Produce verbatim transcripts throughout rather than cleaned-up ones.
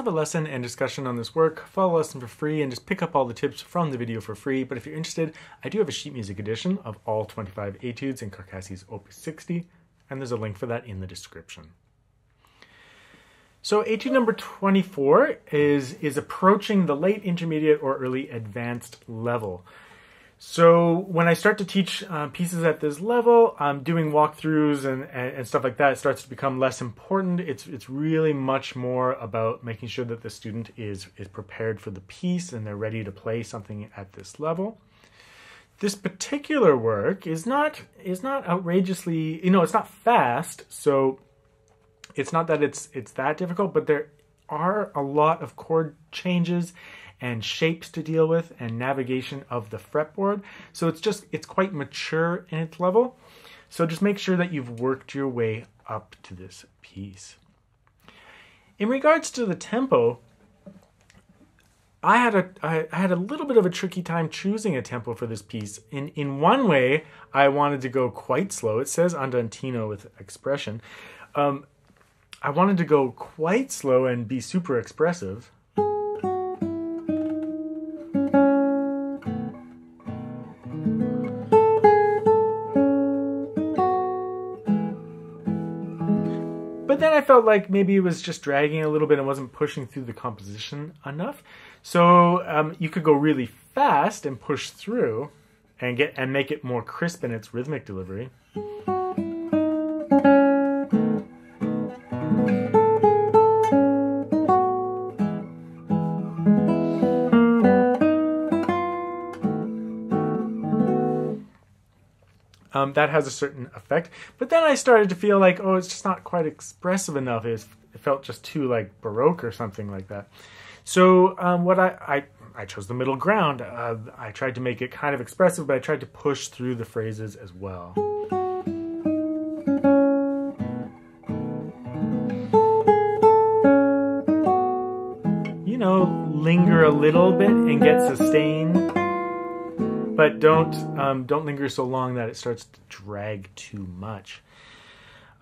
have a lesson and discussion on this work, follow the lesson for free, and just pick up all the tips from the video for free. But if you're interested, I do have a sheet music edition of all twenty-five etudes in Carcassi's Opus sixty, and there's a link for that in the description. So etude number twenty-four is, is approaching the late intermediate or early advanced level. So when I start to teach uh, pieces at this level, um, doing walkthroughs and, and, and stuff like that, it starts to become less important. It's, it's really much more about making sure that the student is, is prepared for the piece and they're ready to play something at this level. This particular work is not, is not outrageously, you know, it's not fast, so it's not that it's, it's that difficult, but there are a lot of chord changes and shapes to deal with and navigation of the fretboard. So it's just, it's quite mature in its level. So just make sure that you've worked your way up to this piece. In regards to the tempo, I had a, I had a little bit of a tricky time choosing a tempo for this piece. In, in one way, I wanted to go quite slow. It says Andantino with expression. Um, I wanted to go quite slow and be super expressive. Then I felt like maybe it was just dragging a little bit and wasn't pushing through the composition enough. So um, you could go really fast and push through and get and make it more crisp in its rhythmic delivery. Um, that has a certain effect. But then I started to feel like, oh, it's just not quite expressive enough. It, was, it felt just too like Baroque or something like that. So um, what I, I, I chose the middle ground. Uh, I tried to make it kind of expressive, but I tried to push through the phrases as well. You know, linger a little bit and get sustained. But don't um, don't linger so long that it starts to drag too much.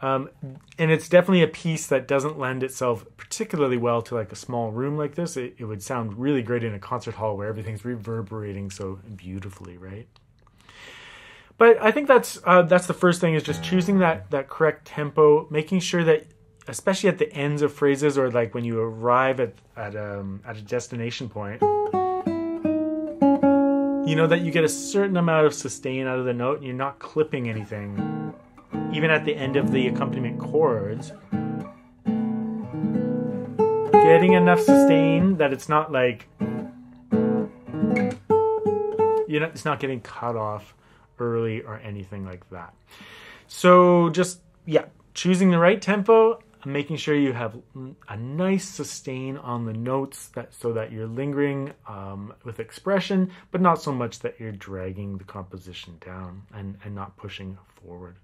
Um, and it's definitely a piece that doesn't lend itself particularly well to like a small room like this. It, it would sound really great in a concert hall where everything's reverberating so beautifully, right? But I think that's uh, that's the first thing, is just choosing that that correct tempo, making sure that, especially at the ends of phrases or like when you arrive at at, um, at a destination point, you know, that you get a certain amount of sustain out of the note and you're not clipping anything, even at the end of the accompaniment chords. Getting enough sustain that it's not like, you know, it's not getting cut off early or anything like that. So just, yeah, choosing the right tempo, making sure you have a nice sustain on the notes that, so that you're lingering um, with expression, but not so much that you're dragging the composition down and, and not pushing forward.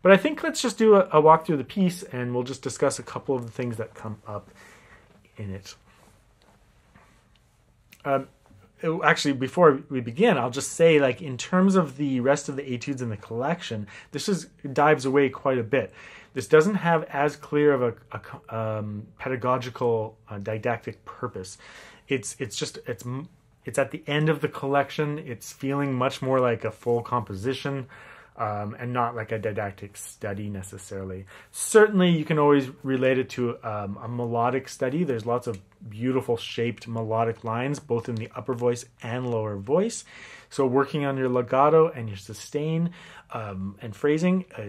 But I think let's just do a, a walk through the piece and we'll just discuss a couple of the things that come up in it. Um, Actually, before we begin, I'll just say, like, in terms of the rest of the etudes in the collection, this is dives away quite a bit. This doesn't have as clear of a, a um, pedagogical, uh, didactic purpose. It's it's just it's it's at the end of the collection. It's feeling much more like a full composition, um, and not like a didactic study necessarily. Certainly, you can always relate it to um, a melodic study. There's lots of beautiful shaped melodic lines, both in the upper voice and lower voice. So working on your legato and your sustain um, and phrasing uh,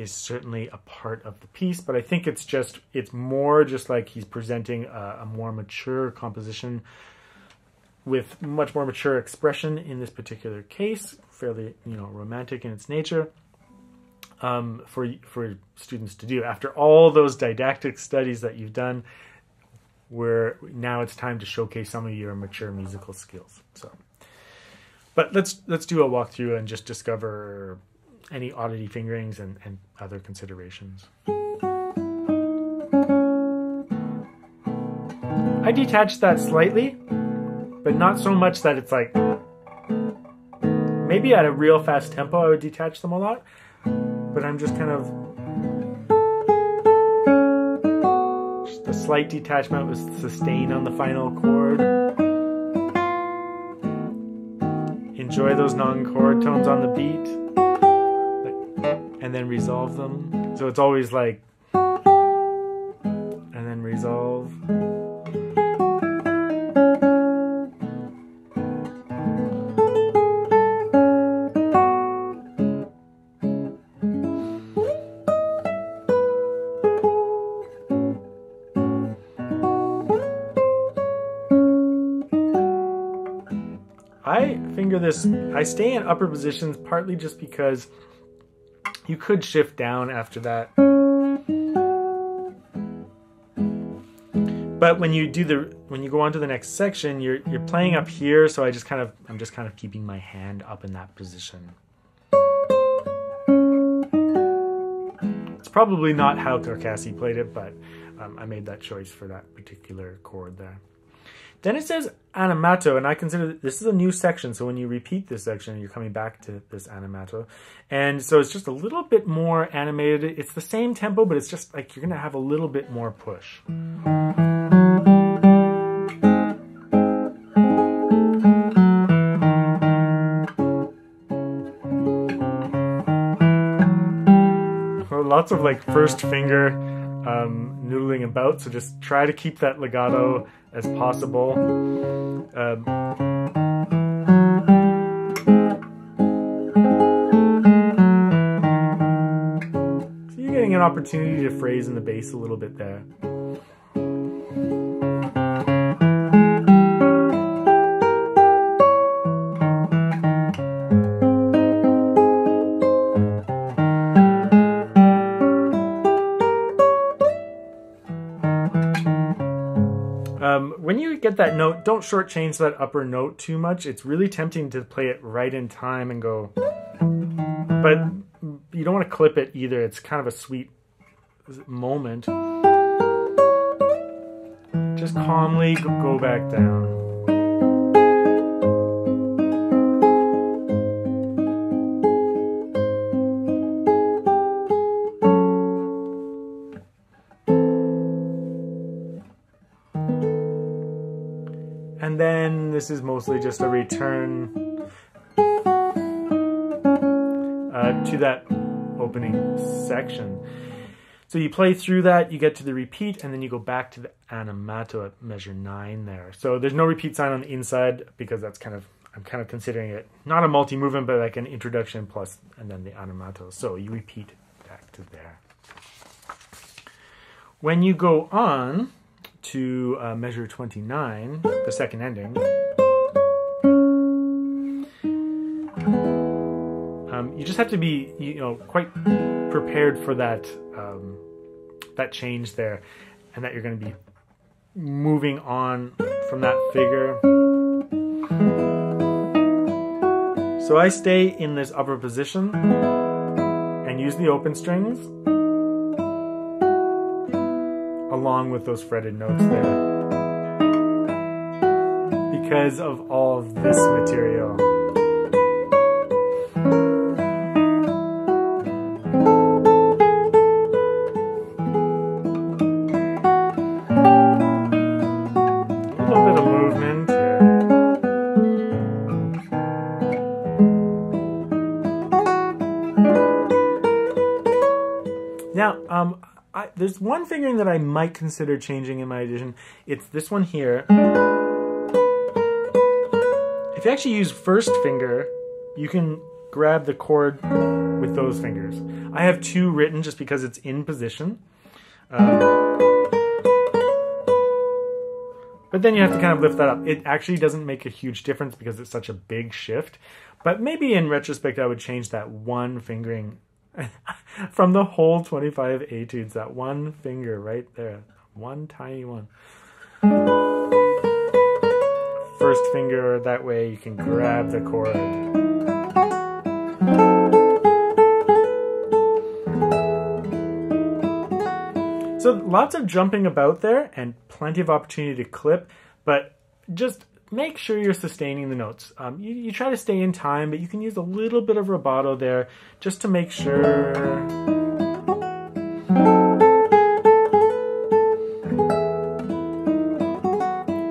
is certainly a part of the piece, but I think it's just, it's more just like he's presenting a, a more mature composition with much more mature expression in this particular case, fairly, you know, romantic in its nature. Um, for, for students to do after all those didactic studies that you've done, where now it's time to showcase some of your mature musical skills. So, but let's let's do a walkthrough and just discover any oddity fingerings and, and other considerations. I detached that slightly, but not so much that it's like, maybe at a real fast tempo I would detach them a lot, but I'm just kind of slight detachment was sustained on the final chord. Enjoy those non-chord tones on the beat, and then resolve them. So it's always like, and then resolve. This, I stay in upper positions partly just because you could shift down after that. But when you do the when you go on to the next section, you're you're playing up here, so I just kind of I'm just kind of keeping my hand up in that position. It's probably not how Carcassi played it, but um, I made that choice for that particular chord there. Then it says animato, and I consider that this is a new section, so when you repeat this section, you're coming back to this animato. And so it's just a little bit more animated. It's the same tempo, but it's just like you're going to have a little bit more push. Well, lots of like first finger um, noodling about, so just try to keep that legato as possible. Um, so you're getting an opportunity to phrase in the bass a little bit there. When you get that note, don't shortchange that upper note too much. It's really tempting to play it right in time and go, but you don't want to clip it either. It's kind of a sweet moment. Just calmly go back down. This is mostly just a return uh, to that opening section. So you play through that, you get to the repeat, and then you go back to the animato at measure nine there. So there's no repeat sign on the inside because that's kind of, I'm kind of considering it not a multi-movement, but like an introduction plus, and then the animato. So you repeat back to there. When you go on to uh, measure twenty-nine, the second ending, Um, you just have to be, you know, quite prepared for that um, that change there, and that you're going to be moving on from that figure. So I stay in this upper position and use the open strings along with those fretted notes there because of all of this material. There's one fingering that I might consider changing in my edition. It's this one here. If you actually use first finger, you can grab the chord with those fingers. I have two written just because it's in position. Um, but then you have to kind of lift that up. It actually doesn't make a huge difference because it's such a big shift. But maybe in retrospect, I would change that one fingering from the whole twenty-five etudes, that one finger right there, one tiny one. First finger, that way you can grab the chord. So lots of jumping about there and plenty of opportunity to clip, but just make sure you're sustaining the notes. Um, you, you try to stay in time, but you can use a little bit of rubato there just to make sure.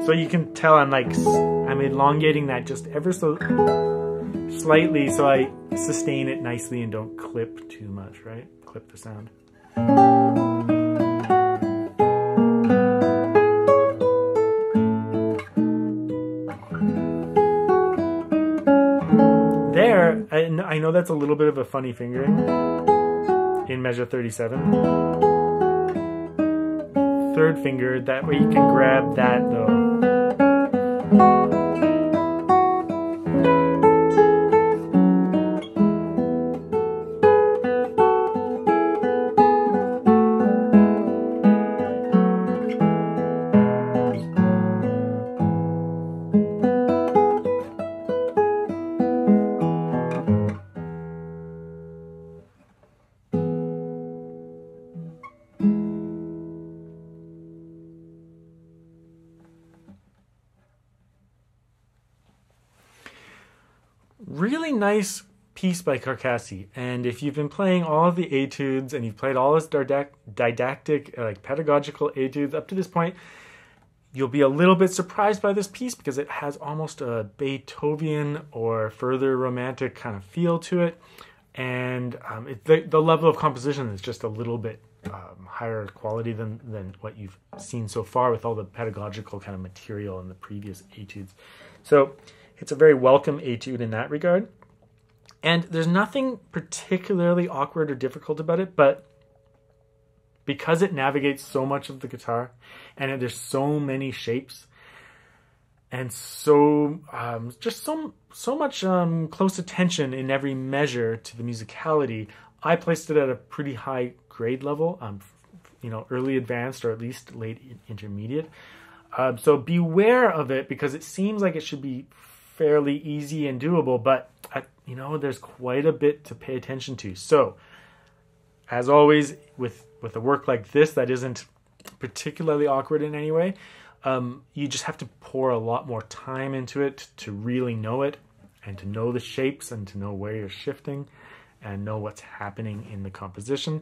So you can tell I'm like, I'm elongating that just ever so slightly so I sustain it nicely and don't clip too much, right? Clip the sound. There, I know that's a little bit of a funny fingering in measure thirty-seven. Third finger, that way you can grab that though. Really nice piece by Carcassi, and if you've been playing all of the etudes and you've played all his didactic, like pedagogical etudes up to this point, you'll be a little bit surprised by this piece because it has almost a Beethovenian or further romantic kind of feel to it, and um, it, the, the level of composition is just a little bit um, higher quality than, than what you've seen so far with all the pedagogical kind of material in the previous etudes. So it's a very welcome etude in that regard. And there's nothing particularly awkward or difficult about it, but because it navigates so much of the guitar and there's so many shapes and so um, just so, so much um, close attention in every measure to the musicality, I placed it at a pretty high grade level, um, you know, early advanced or at least late intermediate. Um, so beware of it because it seems like it should be fairly easy and doable, but I, you know, there's quite a bit to pay attention to. So as always with with a work like this that isn't particularly awkward in any way, um, you just have to pour a lot more time into it to really know it and to know the shapes and to know where you're shifting and know what's happening in the composition.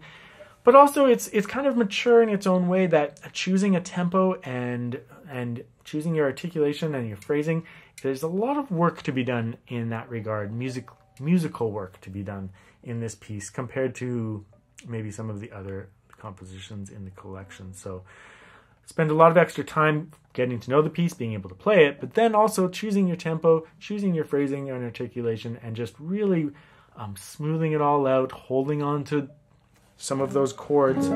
But also it's it's kind of mature in its own way, that choosing a tempo and and choosing your articulation and your phrasing, there's a lot of work to be done in that regard, music, musical work to be done in this piece compared to maybe some of the other compositions in the collection. So spend a lot of extra time getting to know the piece, being able to play it, but then also choosing your tempo, choosing your phrasing and articulation, and just really um, smoothing it all out, holding on to some of those chords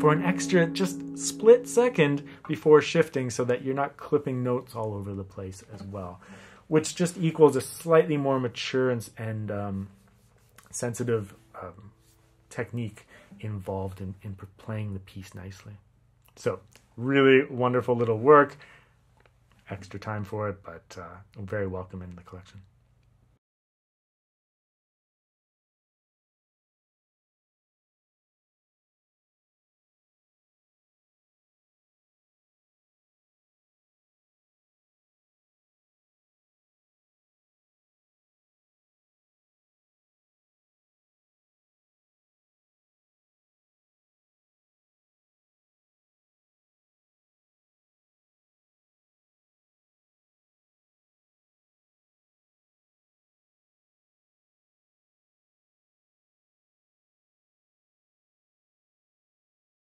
for an extra just split second before shifting so that you're not clipping notes all over the place as well, which just equals a slightly more mature and, and um, sensitive um, technique involved in, in playing the piece nicely. So really wonderful little work, extra time for it, but uh, very welcome in the collection.